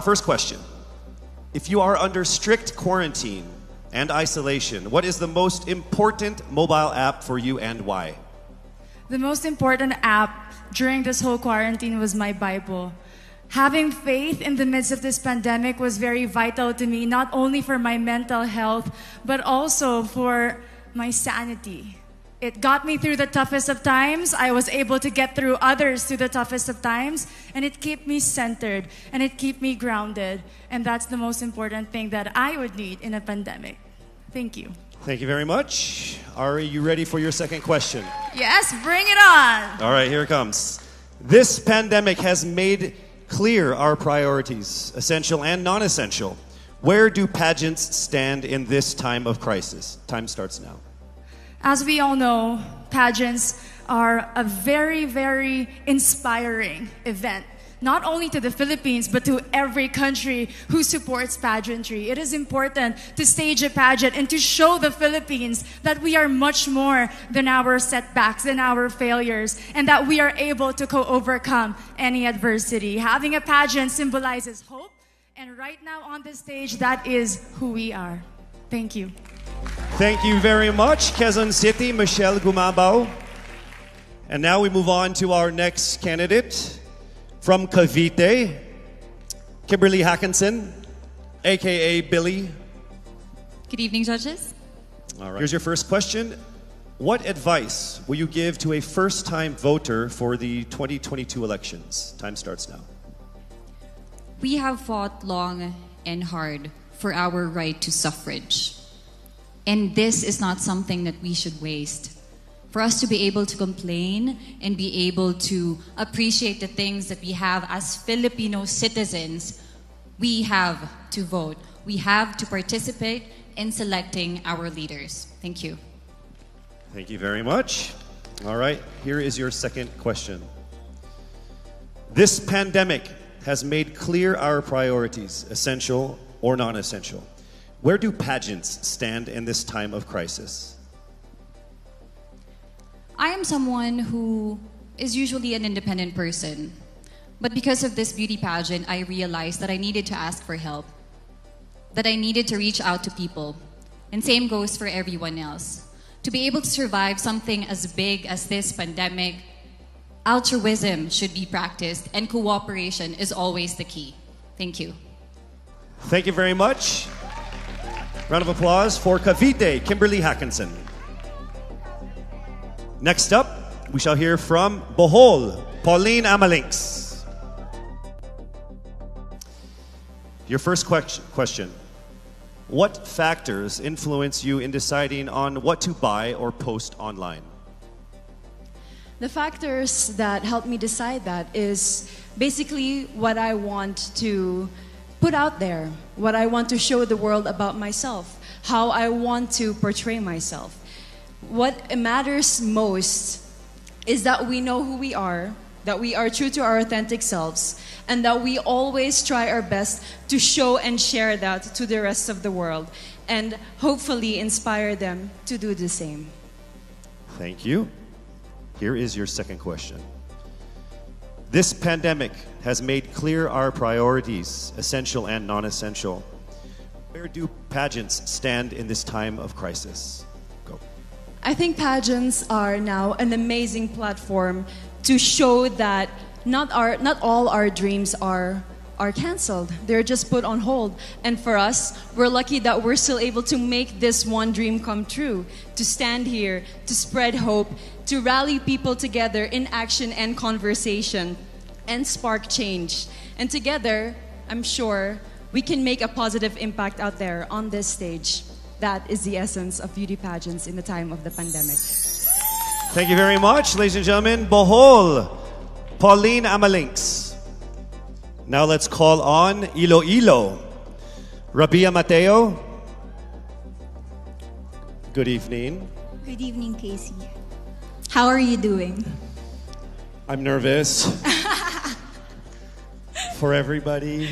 First question. If you are under strict quarantine and isolation, what is the most important mobile app for you and why? The most important app during this whole quarantine was my Bible. Having faith in the midst of this pandemic was very vital to me, not only for my mental health, but also for my sanity. It got me through the toughest of times. I was able to get through others through the toughest of times, and it kept me centered, and it kept me grounded. And that's the most important thing that I would need in a pandemic. Thank you. Thank you very much. Ari, you ready for your second question? Yes, bring it on. All right, here it comes. This pandemic has made clear our priorities, essential and non-essential. Where do pageants stand in this time of crisis? Time starts now. As we all know, pageants are a very, very inspiring event, not only to the Philippines, but to every country who supports pageantry. It is important to stage a pageant and to show the Philippines that we are much more than our setbacks and our failures, and that we are able to overcome any adversity. Having a pageant symbolizes hope, and right now on the stage, that is who we are. Thank you. Thank you very much, Quezon City, Michelle Gumabau. And now we move on to our next candidate from Cavite, Kimberle Hakinson, aka Billy. Good evening, judges. All right. Here's your first question. What advice will you give to a first-time voter for the 2022 elections? Time starts now. We have fought long and hard for our right to suffrage. And this is not something that we should waste. For us to be able to complain and be able to appreciate the things that we have as Filipino citizens, we have to vote. We have to participate in selecting our leaders. Thank you. Thank you very much. All right, here is your second question. This pandemic has made clear our priorities, essential or non-essential. Where do pageants stand in this time of crisis? I am someone who is usually an independent person, but because of this beauty pageant, I realized that I needed to ask for help, that I needed to reach out to people, and same goes for everyone else. To be able to survive something as big as this pandemic, altruism should be practiced, and cooperation is always the key. Thank you. Thank you very much. Round of applause for Cavite, Kimberle Hakinson. Next up, we shall hear from Bohol, Pauline Amelinckx. Your first question. What factors influence you in deciding on what to buy or post online? The factors that help me decide that is basically what I want to put out there, what I want to show the world about myself, how I want to portray myself. What matters most is that we know who we are, that we are true to our authentic selves, and that we always try our best to show and share that to the rest of the world, and hopefully inspire them to do the same. Thank you. Here is your second question. This pandemic has made clear our priorities, essential and non-essential. Where do pageants stand in this time of crisis? Go. I think pageants are now an amazing platform to show that not all our dreams are canceled. They're just put on hold. And for us, we're lucky that we're still able to make this one dream come true, to stand here, to spread hope, to rally people together in action and conversation, and spark change. And together, I'm sure, we can make a positive impact out there on this stage. That is the essence of beauty pageants in the time of the pandemic. Thank you very much, ladies and gentlemen. Bohol, Pauline Amelinckx. Now let's call on Iloilo, Rabiya Mateo. Good evening. Good evening, Casey. How are you doing? I'm nervous. For everybody.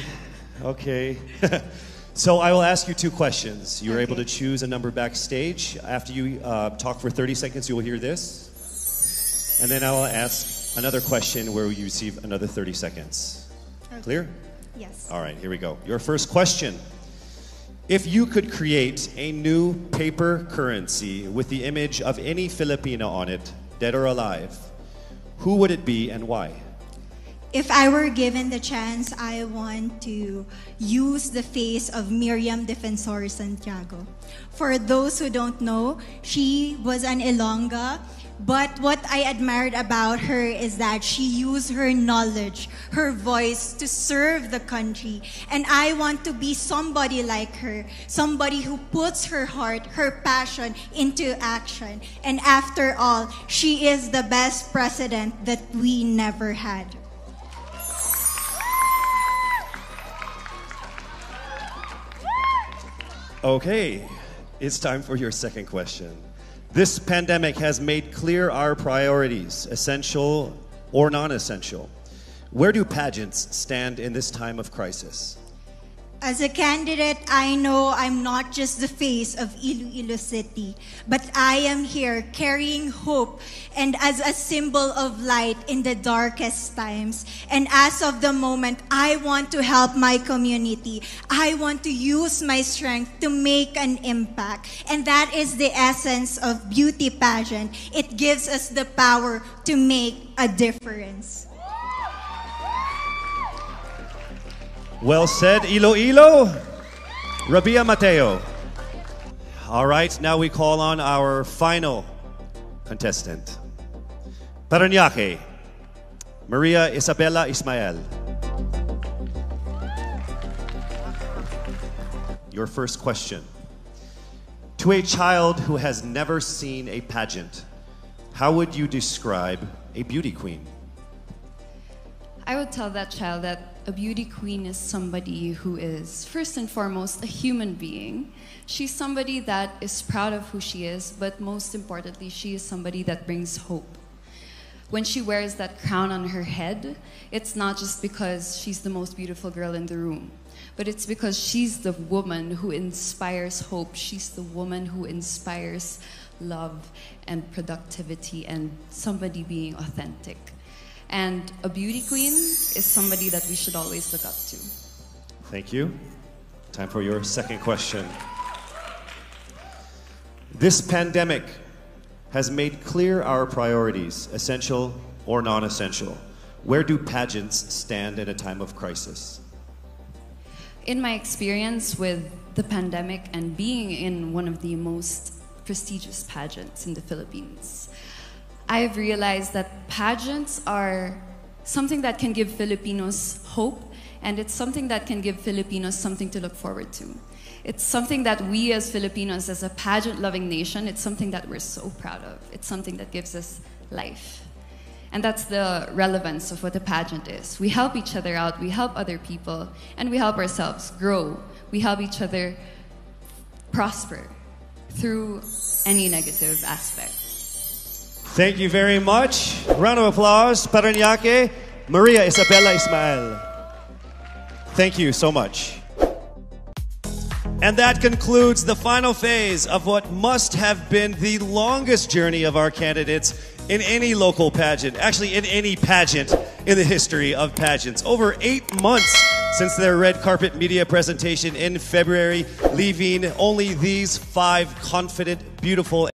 Okay. So I will ask you two questions. You're able to choose a number backstage. After you talk for 30 seconds, you will hear this. And then I will ask another question where you receive another 30 seconds. Okay. Clear? Yes. All right, here we go. Your first question. If you could create a new paper currency with the image of any Filipino on it, dead or alive, who would it be and why? If I were given the chance, I want to use the face of Miriam Defensor Santiago. For those who don't know, she was an Ilongga, but what I admired about her is that she used her knowledge, her voice to serve the country. And I want to be somebody like her, somebody who puts her heart, her passion into action. And after all, she is the best president that we never had. Okay, it's time for your second question. This pandemic has made clear our priorities, essential or non-essential. Where do pageants stand in this time of crisis? As a candidate, I know I'm not just the face of Iloilo City, but I am here carrying hope and as a symbol of light in the darkest times. And as of the moment, I want to help my community. I want to use my strength to make an impact. And that is the essence of beauty pageant. It gives us the power to make a difference. Well said, Iloilo. Rabiya Mateo. All right, now we call on our final contestant. Paranaque, Maria Isabella Ismael. Your first question. To a child who has never seen a pageant, how would you describe a beauty queen? I would tell that child that a beauty queen is somebody who is, first and foremost, a human being. She's somebody that is proud of who she is, but most importantly, she is somebody that brings hope. When she wears that crown on her head, it's not just because she's the most beautiful girl in the room, but it's because she's the woman who inspires hope. She's the woman who inspires love and productivity and somebody being authentic. And a beauty queen is somebody that we should always look up to. Thank you. Time for your second question. This pandemic has made clear our priorities, essential or non-essential. Where do pageants stand in a time of crisis? In my experience with the pandemic and being in one of the most prestigious pageants in the Philippines, I've realized that pageants are something that can give Filipinos hope, and it's something that can give Filipinos something to look forward to. It's something that we as Filipinos, as a pageant-loving nation, it's something that we're so proud of. It's something that gives us life. And that's the relevance of what a pageant is. We help each other out, we help other people, and we help ourselves grow. We help each other prosper through any negative aspect. Thank you very much. Round of applause, Paranaque, Maria Isabella Ismael. Thank you so much. And that concludes the final phase of what must have been the longest journey of our candidates in any local pageant, actually in any pageant in the history of pageants. Over 8 months since their red carpet media presentation in February, leaving only these 5 confident, beautiful,